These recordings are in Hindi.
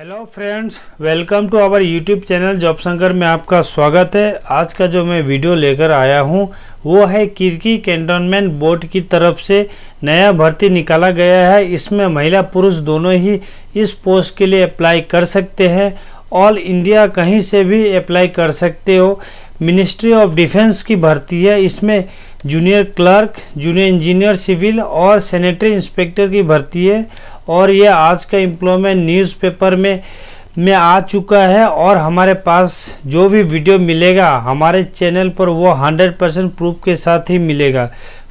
Hello friends, welcome to our YouTube channel job Shankar में आपका स्वागत है। आज का जो मैं वीडियो लेकर आया हूं वो है किर्की कैंटोनमेंट बोर्ड की तरफ से नया भर्ती निकाला गया है। इसमें महिला पुरुष दोनों ही इस पोस्ट के लिए अप्लाई कर सकते हैं। ऑल इंडिया कहीं से भी अप्लाई कर सकते हो। मिनिस्ट्री ऑफ डिफेंस की भर्ती है। इसमें junior clerk, junior engineer civil और सैनिटरी इंस्पेक्टर की भर्ती है और यह आज का एम्प्लॉयमेंट न्यूज़पेपर में आ चुका है। और हमारे पास जो भी वीडियो मिलेगा हमारे चैनल पर वो 100% प्रूफ के साथ ही मिलेगा।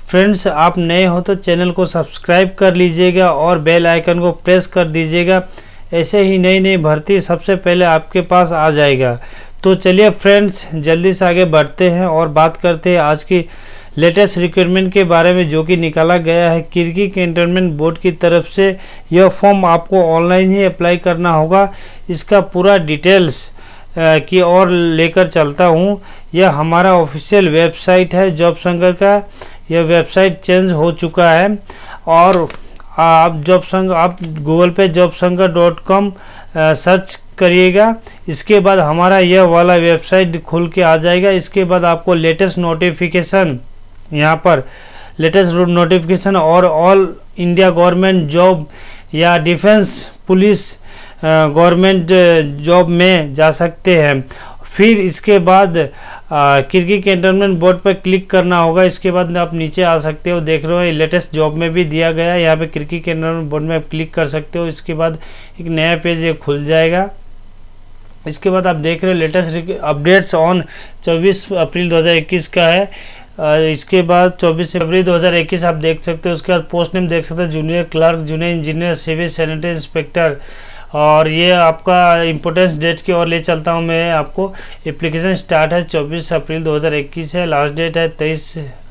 फ्रेंड्स, आप नए हो तो चैनल को सब्सक्राइब कर लीजिएगा और बेल आइकन को प्रेस कर दीजिएगा। ऐसे ही नई नई भर्ती सबसे पहले आपके पास आ जाएगा। तो चलिए फ्रेंड्स, जल्दी से आगे बढ़ते हैं और बात करते हैं आज की लेटेस्ट रिक्वायरमेंट के बारे में जो कि निकाला गया है किर्की कैंटोनमेंट बोर्ड की तरफ से। यह फॉर्म आपको ऑनलाइन ही अप्लाई करना होगा। इसका पूरा डिटेल्स की ओर लेकर चलता हूं। यह हमारा ऑफिशियल वेबसाइट है जॉब शंकर का। यह वेबसाइट चेंज हो चुका है और आप गूगल पे jobshankar.com सर्च करिएगा। इसके बाद हमारा यह वाला वेबसाइट खुल के आ जाएगा। इसके बाद आपको लेटेस्ट नोटिफिकेशन, यहाँ पर लेटेस्ट नोटिफिकेशन और ऑल इंडिया गवर्नमेंट जॉब या डिफेंस पुलिस गवर्नमेंट जॉब में जा सकते हैं। फिर इसके बाद किर्की कैंटोनमेंट बोर्ड पर क्लिक करना होगा। इसके बाद आप नीचे आ सकते हो, देख रहे हो लेटेस्ट जॉब में भी दिया गया है। यहाँ पे किर्की कैंटोनमेंट बोर्ड में आप क्लिक कर सकते हो। इसके बाद एक नया पेज ये खुल जाएगा। इसके बाद आप देख रहे हो लेटेस्ट अपडेट्स ऑन 24 अप्रैल 2021 का है। इसके बाद 24 फरवरी 2021 आप देख सकते हो। उसके बाद पोस्ट नेम देख सकते हो, junior clerk, junior engineer civil, sanitary inspector. और ये आपका इम्पोर्टेंस डेट की ओर ले चलता हूँ मैं आपको। एप्लीकेशन स्टार्ट है 24 अप्रैल 2021 है। लास्ट डेट है 23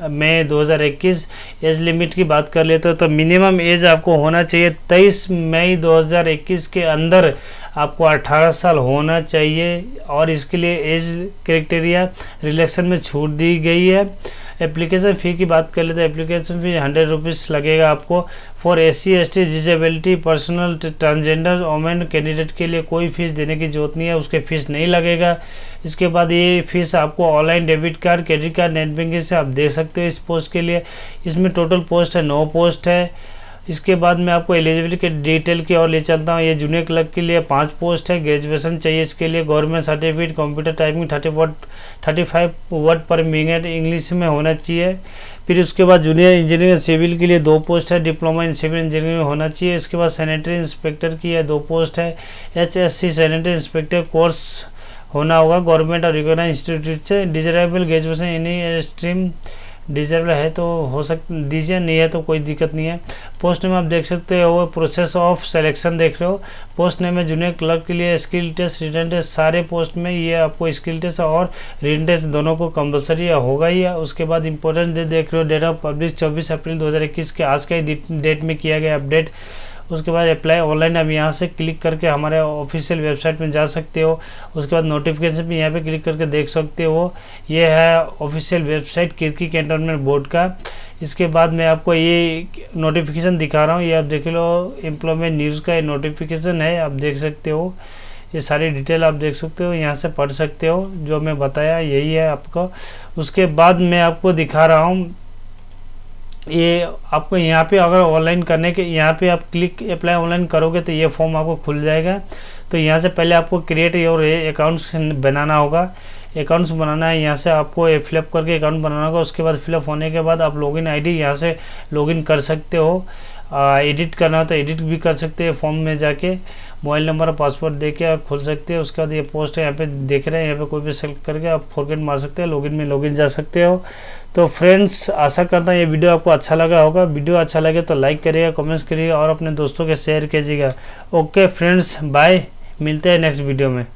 मई 2021। एज लिमिट की बात कर लेते हो तो मिनिमम एज आपको होना चाहिए 23 मई 2021 के अंदर आपको 18 साल होना चाहिए। और इसके लिए एज क्राइटेरिया रिलैक्सेशन में छूट दी गई है। एप्लीकेशन फ़ी की बात कर लेते हैं। एप्लीकेशन फ़ी 100 रुपीज़ लगेगा आपको। For SC ST disability personal transgender women candidate के लिए कोई फीस देने की जरूरत नहीं है, उसके फीस नहीं लगेगा। इसके बाद ये फीस आपको online debit card, credit card, net banking से आप दे सकते हो इस पोस्ट के लिए। इसमें टोटल पोस्ट है 9 पोस्ट है। इसके बाद मैं आपको एलिजिबिलिटी के डिटेल की ओर ले चलता हूँ। ये जूनियर क्लर्क के लिए 5 पोस्ट है। ग्रेजुएशन चाहिए इसके लिए, government certificate, computer typing 35 word पर मिनट इंग्लिश में होना चाहिए। फिर उसके बाद जूनियर इंजीनियर सिविल के लिए 2 पोस्ट है, डिप्लोमा इन सिविल इंजीनियरिंग होना चाहिए। इसके बाद सैनिटरी इंस्पेक्टर की है 2 पोस्ट है। HSC सैनिटरी इंस्पेक्टर कोर्स होना होगा गवर्नमेंट और रिकॉग्नाइज इंस्टीट्यूट से। Desirable graduation any stream deserve है तो हो सकता दीजिए, नहीं है तो कोई दिक्कत नहीं है। पोस्ट नेम आप देख सकते हो, प्रोसेस ऑफ सिलेक्शन देख रहे हो। पोस्ट नेम में जूनियर क्लर्क के लिए स्किल टेस्ट, रिटन टेस्ट, सारे पोस्ट में ये आपको स्किल टेस्ट और रिटन टेस्ट दोनों को कंपलसरी होगा ही है। उसके बाद इंपॉर्टेंट डेट देख रहे हो, डेट ऑफ पब्लिश 24 अप्रैल 2021 के आज का ही डेट में किया गया अपडेट। उसके बाद अप्लाई ऑनलाइन आप यहाँ से क्लिक करके हमारे ऑफिशियल वेबसाइट में जा सकते हो। उसके बाद नोटिफिकेशन भी यहाँ पे क्लिक करके देख सकते हो। ये है official website Kirkee cantonment board का। इसके बाद मैं आपको ये नोटिफिकेशन दिखा रहा हूँ, ये आप देख लो एम्प्लॉयमेंट न्यूज़ का ये नोटिफिकेशन है, आप देख सकते हो। ये सारी डिटेल आप देख सकते हो, यहाँ से पढ़ सकते हो। जो मैं बताया यही है आपको। उसके बाद मैं आपको दिखा रहा हूँ, ये आपको यहाँ पे अगर ऑनलाइन करने के यहाँ पे आप क्लिक अप्लाई ऑनलाइन करोगे तो ये फॉर्म आपको खुल जाएगा। तो यहाँ से पहले आपको क्रिएट योर अकाउंट्स बनाना होगा। अकाउंट्स बनाना है, यहाँ से आपको फिलअप करके अकाउंट बनाना होगा। उसके बाद फिलअप होने के बाद आप लॉगिन आईडी यहाँ से लॉगिन कर सकते हो। एडिट करना हो तो एडिट भी कर सकते हो, फॉर्म में जाके मोबाइल नंबर और पासवर्ड देके आप खोल सकते हो। उसके बाद ये पोस्ट है, यहाँ पे देख रहे हैं, यहाँ पे कोई भी सेलेक्ट करके आप फॉरगेट मार सकते हो, लॉगिन में लॉगिन जा सकते हो। तो फ्रेंड्स, आशा करता हूँ ये वीडियो आपको अच्छा लगा होगा। वीडियो अच्छा लगे तो लाइक करिएगा, कमेंट्स करिएगा और अपने दोस्तों के शेयर कीजिएगा। ओके फ्रेंड्स, बाय, मिलते हैं नेक्स्ट वीडियो में।